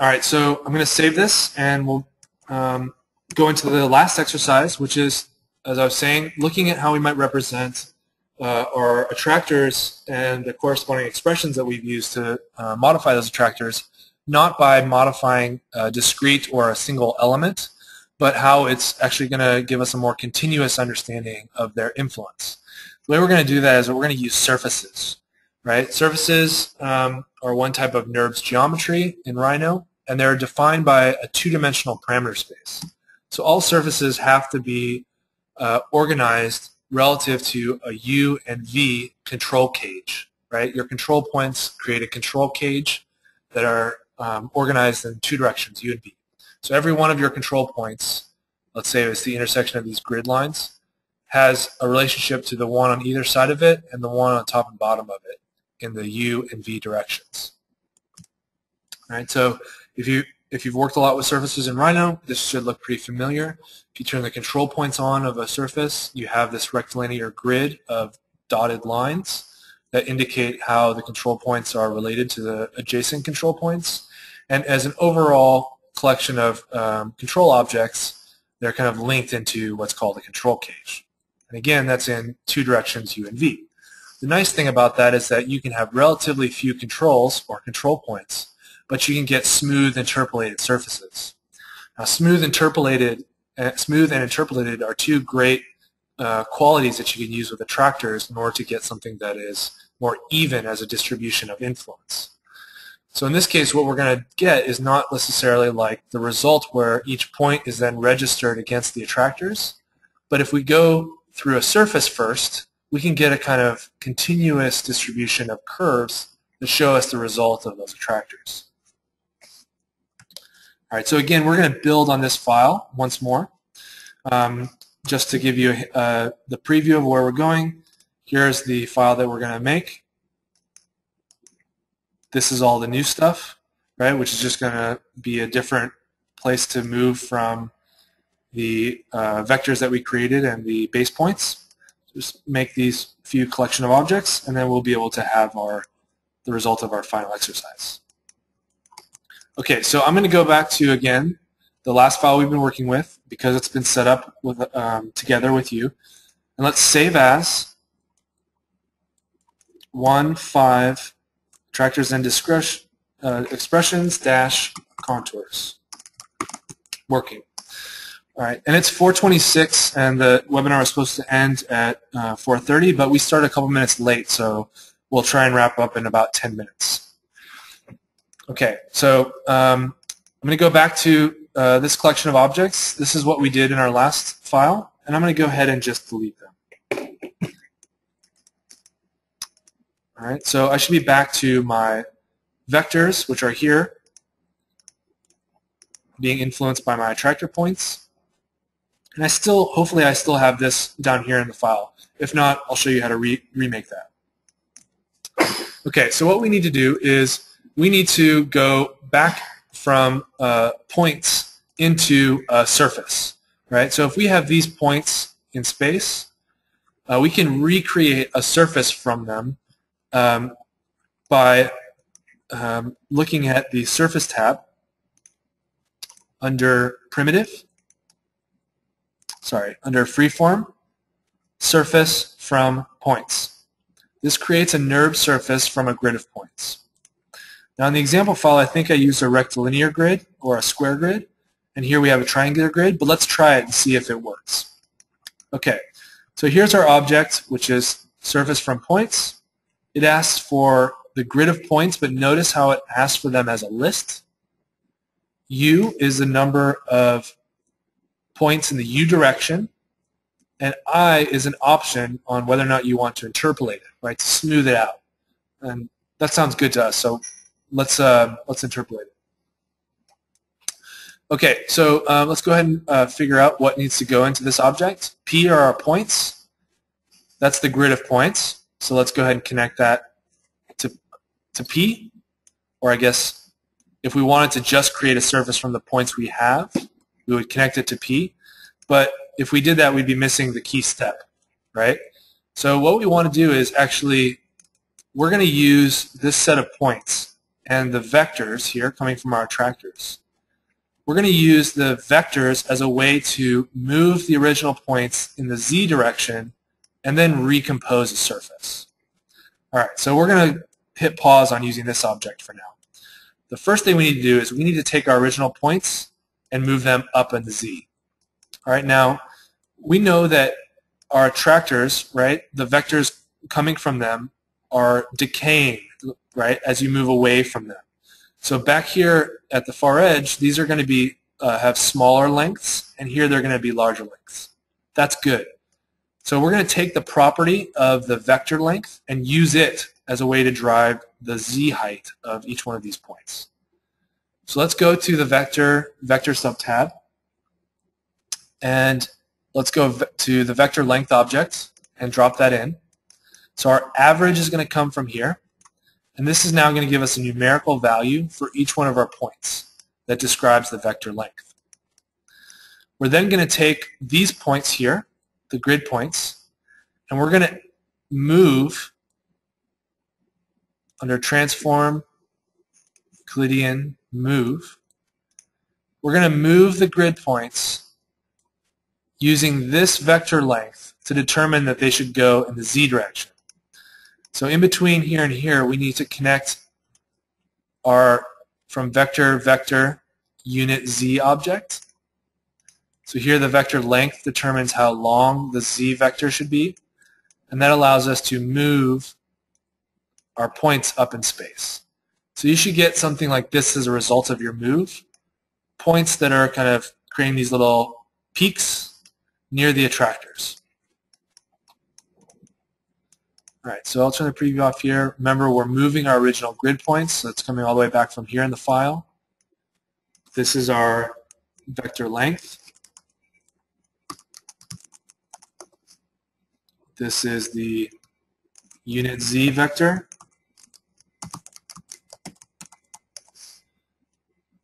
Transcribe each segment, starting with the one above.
All right, so I'm going to save this, and we'll go into the last exercise, which is, as I was saying, looking at how we might represent our attractors and the corresponding expressions that we've used to modify those attractors, not by modifying a discrete or a single element, but how it's actually going to give us a more continuous understanding of their influence. The way we're going to do that is we're going to use surfaces, right? Surfaces are one type of NURBS geometry in Rhino, and they're defined by a two-dimensional parameter space. So all surfaces have to be organized relative to a U and V control cage, right? Your control points create a control cage that are organized in two directions, U and V. So every one of your control points, let's say it's the intersection of these grid lines, has a relationship to the one on either side of it and the one on top and bottom of it in the U and V directions. All right, so if you've worked a lot with surfaces in Rhino, this should look pretty familiar. If you turn the control points on of a surface, you have this rectilinear grid of dotted lines that indicate how the control points are related to the adjacent control points. And as an overall collection of control objects, they're kind of linked into what's called a control cage. And again, that's in two directions, U and V. The nice thing about that is that you can have relatively few controls or control points, but you can get smooth interpolated surfaces. Now, smooth and interpolated are two great qualities that you can use with attractors in order to get something that is more even as a distribution of influence. So in this case, what we're going to get is not necessarily like the result where each point is then registered against the attractors, but if we go through a surface first, we can get a kind of continuous distribution of curves that show us the result of those attractors. All right, so again, we're going to build on this file once more. Just to give you the preview of where we're going, here's the file that we're going to make. This is all the new stuff, right, which is just going to be a different place to move from the vectors that we created and the base points. Just make these few collection of objects, and then we'll be able to have the result of our final exercise. Okay, so I'm going to go back to, again, the last file we've been working with because it's been set up with, together with you. And let's save as 1.5. Attractors and expressions dash contours. Working. All right, and it's 4:26, and the webinar is supposed to end at 4:30, but we start a couple minutes late, so we'll try and wrap up in about 10 minutes. Okay, so I'm going to go back to this collection of objects. This is what we did in our last file, and I'm going to go ahead and just delete them. All right, so I should be back to my vectors, which are here, being influenced by my attractor points. And hopefully I still have this down here in the file. If not, I'll show you how to remake that. Okay, so what we need to do is we need to go back from points into a surface, right? So if we have these points in space, we can recreate a surface from them by looking at the Surface tab under Primitive, sorry, under Freeform, Surface from Points. This creates a NURBS surface from a grid of points. Now in the example file, I think I used a rectilinear grid or a square grid, and here we have a triangular grid, but let's try it and see if it works. Okay, so here's our object, which is Surface from Points. It asks for the grid of points, but notice how it asks for them as a list. U is the number of points in the U direction, and I is an option on whether or not you want to interpolate it, right, to smooth it out. And that sounds good to us, so let's interpolate it. Okay, so let's go ahead and figure out what needs to go into this object. P are our points. That's the grid of points. So let's go ahead and connect that to P, or I guess if we wanted to just create a surface from the points we have, we would connect it to P. But if we did that, we'd be missing the key step, right? So what we want to do is we're going to use this set of points and the vectors here coming from our attractors. We're going to use the vectors as a way to move the original points in the z direction and then recompose the surface. Alright, so we're going to hit pause on using this object for now. The first thing we need to do is we need to take our original points and move them up in the z. Alright, now we know that our attractors, right, the vectors coming from them are decaying, right, as you move away from them. So back here at the far edge, these are going to be have smaller lengths, and here they're going to be larger lengths. That's good. So we're going to take the property of the vector length and use it as a way to drive the z height of each one of these points. So let's go to the vector subtab, and let's go to the vector length object and drop that in. So our average is going to come from here, and this is now going to give us a numerical value for each one of our points that describes the vector length. We're then going to take these points here, the grid points, and we're going to move under transform, Euclidean, move. We're going to move the grid points using this vector length to determine that they should go in the z direction. So in between here and here, we need to connect our from vector unit z object. So here the vector length determines how long the z vector should be, and that allows us to move our points up in space. So you should get something like this as a result of your move, points that are kind of creating these little peaks near the attractors. Alright, so I'll turn the preview off here. Remember, we're moving our original grid points, so it's coming all the way back from here in the file. This is our vector length. This is the unit z vector.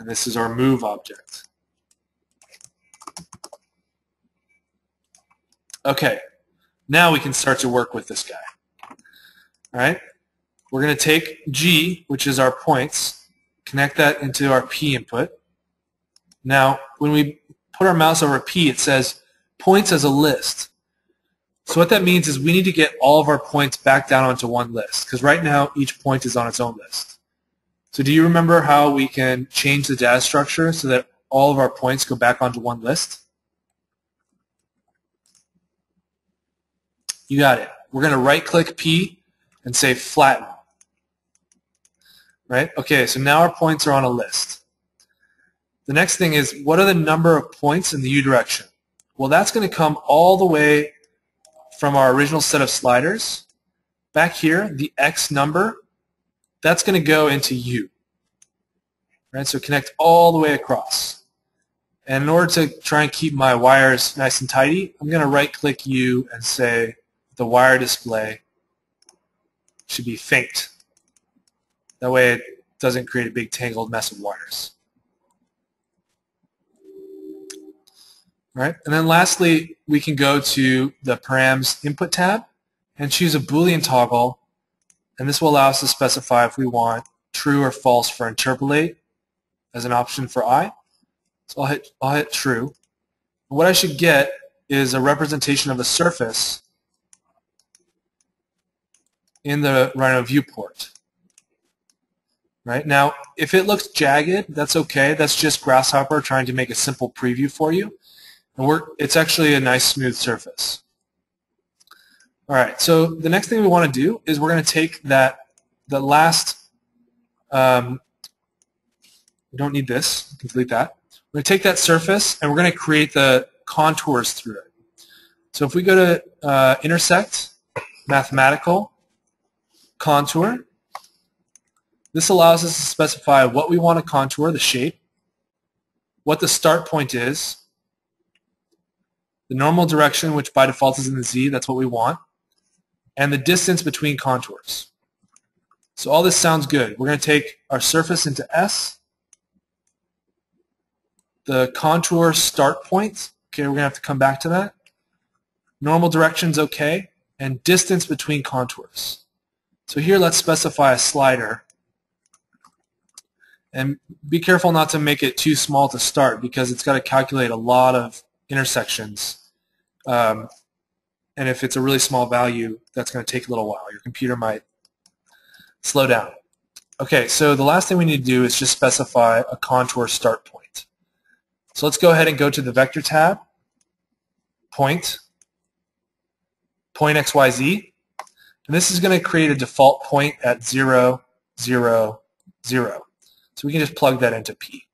And this is our move object. Okay, now we can start to work with this guy. All right, we're going to take G, which is our points, connect that into our P input. Now, when we put our mouse over P, it says points as a list. So what that means is we need to get all of our points back down onto one list, because right now each point is on its own list. So do you remember how we can change the data structure so that all of our points go back onto one list? You got it. We're going to right-click P and say flatten, right? Okay, so now our points are on a list. The next thing is, what are the number of points in the u direction? Well, that's going to come all the way from our original set of sliders. Back here, the x number, that's going to go into u, right? So connect all the way across. And in order to try and keep my wires nice and tidy, I'm going to right-click u and say the wire display should be faint. That way it doesn't create a big tangled mess of wires. All right, and then lastly, we can go to the params input tab and choose a Boolean toggle, and this will allow us to specify if we want true or false for interpolate as an option for I. So I'll hit true. And what I should get is a representation of a surface in the Rhino viewport. Right? Now, if it looks jagged, that's okay. That's just Grasshopper trying to make a simple preview for you. And it's actually a nice smooth surface. Alright, so the next thing we want to do is we're going to take the last, we don't need this, delete that. We're going to take that surface and we're going to create the contours through it. So if we go to intersect, mathematical, contour. This allows us to specify what we want to contour, the shape, what the start point is, the normal direction, which by default is in the z, that's what we want, and the distance between contours. So all this sounds good. We're going to take our surface into S, the contour start point, okay, we're going to have to come back to that, normal direction's okay, and distance between contours. So here let's specify a slider And be careful not to make it too small to start, because it's got to calculate a lot of intersections. And if it's a really small value, that's going to take a little while. Your computer might slow down. Okay, so the last thing we need to do is just specify a contour start point. So let's go ahead and go to the Vector tab, Point XYZ, and this is going to create a default point at 0, 0, 0. So we can just plug that into P.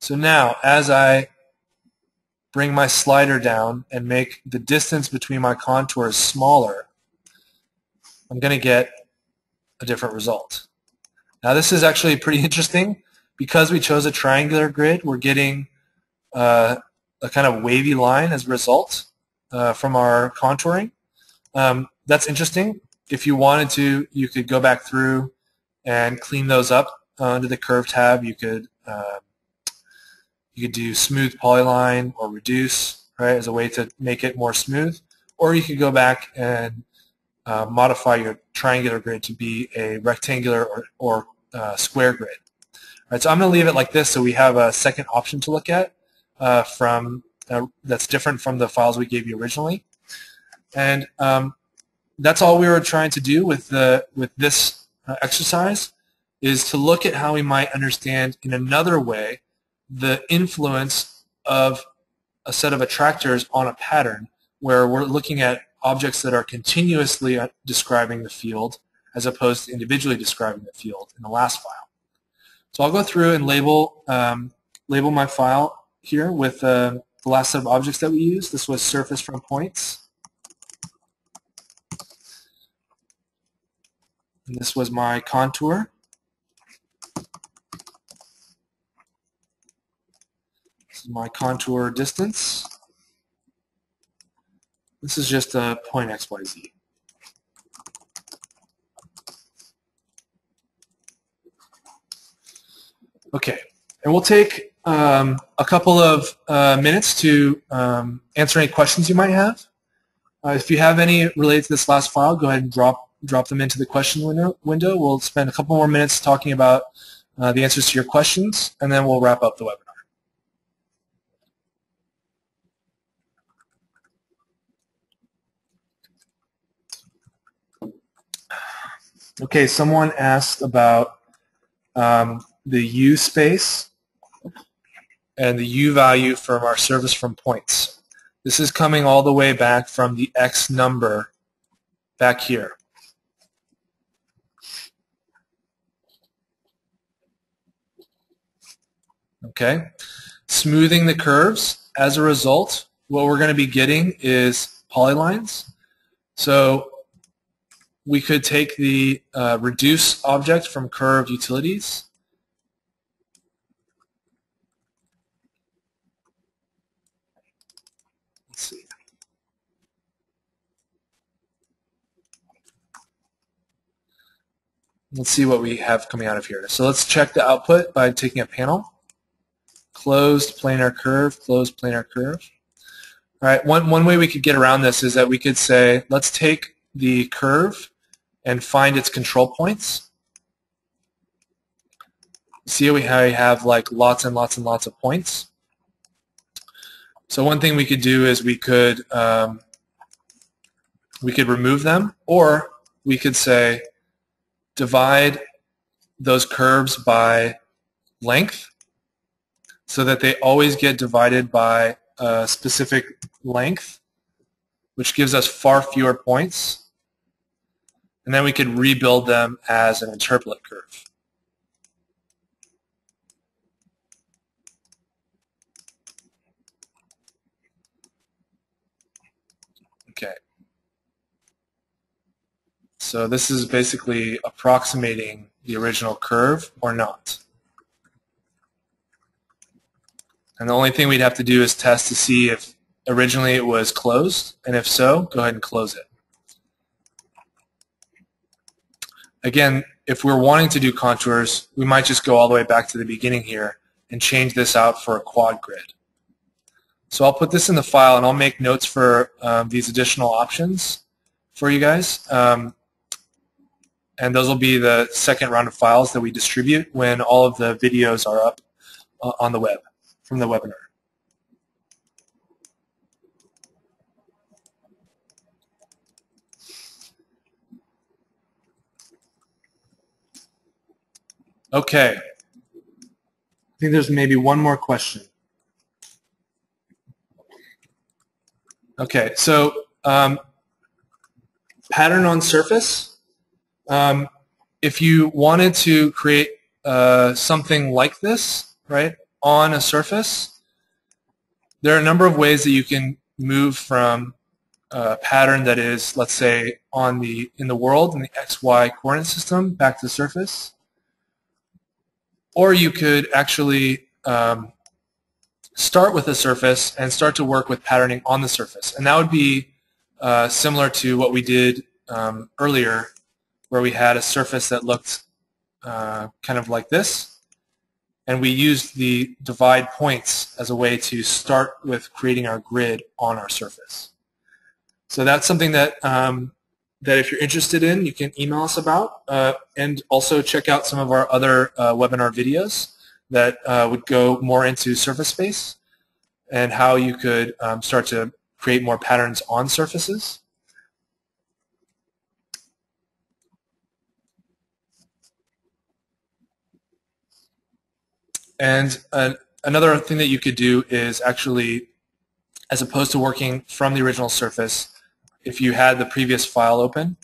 So now, as I bring my slider down and make the distance between my contours smaller, I'm going to get a different result. Now this is actually pretty interesting. Because we chose a triangular grid, we're getting a kind of wavy line as a result from our contouring. That's interesting. If you wanted to, you could go back through and clean those up under the Curve tab. You could do smooth polyline or reduce, right, as a way to make it more smooth. Or you could go back and modify your triangular grid to be a rectangular or square grid. All right, so I'm going to leave it like this so we have a second option to look at that's different from the files we gave you originally. And that's all we were trying to do with this exercise, is to look at how we might understand in another way the influence of a set of attractors on a pattern, where we're looking at objects that are continuously describing the field as opposed to individually describing the field in the last file. So I'll go through and label my file here with the last set of objects that we used. This was surface from points. And this was my contour. This is my contour distance. This is just a point XYZ. Okay, and we'll take a couple of minutes to answer any questions you might have. If you have any related to this last file, go ahead and drop them into the question window. We'll spend a couple more minutes talking about the answers to your questions, and then we'll wrap up the webinar. Okay, someone asked about the U space and the U value from our surface from points. This is coming all the way back from the X number back here. Okay, smoothing the curves. As a result, what we're going to be getting is polylines. So we could take the reduce object from curve utilities. Let's see. Let's see what we have coming out of here. So let's check the output by taking a panel. Closed planar curve, closed planar curve. All right, one way we could get around this is that we could say, let's take the curve and find its control points. See how we have like lots and lots and lots of points. So one thing we could do is we could remove them, or we could say divide those curves by length so that they always get divided by a specific length, which gives us far fewer points. And then we could rebuild them as an interpolate curve. Okay. So this is basically approximating the original curve or not. And the only thing we'd have to do is test to see if originally it was closed, and if so, go ahead and close it. Again, if we're wanting to do contours, we might just go all the way back to the beginning here and change this out for a quad grid. So I'll put this in the file, and I'll make notes for these additional options for you guys. and those will be the second round of files that we distribute when all of the videos are up on the web from the webinar. Okay, I think there's maybe one more question. Okay, so pattern on surface. If you wanted to create something like this, right, on a surface, there are a number of ways that you can move from a pattern that is, let's say, on the in the world in the XY coordinate system back to the surface, or you could actually start with a surface and start to work with patterning on the surface. And that would be similar to what we did earlier, where we had a surface that looked kind of like this, and we used the divide points as a way to start with creating our grid on our surface. So that's something that that if you're interested in, you can email us about, and also check out some of our other webinar videos that would go more into surface space and how you could start to create more patterns on surfaces. And another thing that you could do is actually, as opposed to working from the original surface, if you had the previous file open,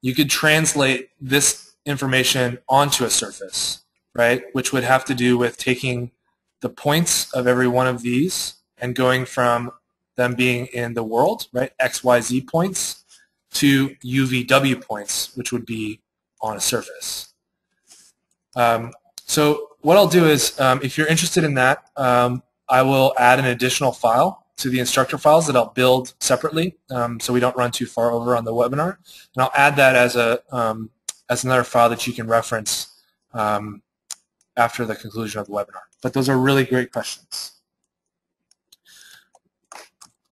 you could translate this information onto a surface, right? Which would have to do with taking the points of every one of these and going from them being in the world, right, XYZ points, to UVW points, which would be on a surface. So what I'll do is, if you're interested in that, I will add an additional file to the instructor files that I'll build separately, so we don't run too far over on the webinar, and I'll add that as a as another file that you can reference after the conclusion of the webinar. But those are really great questions.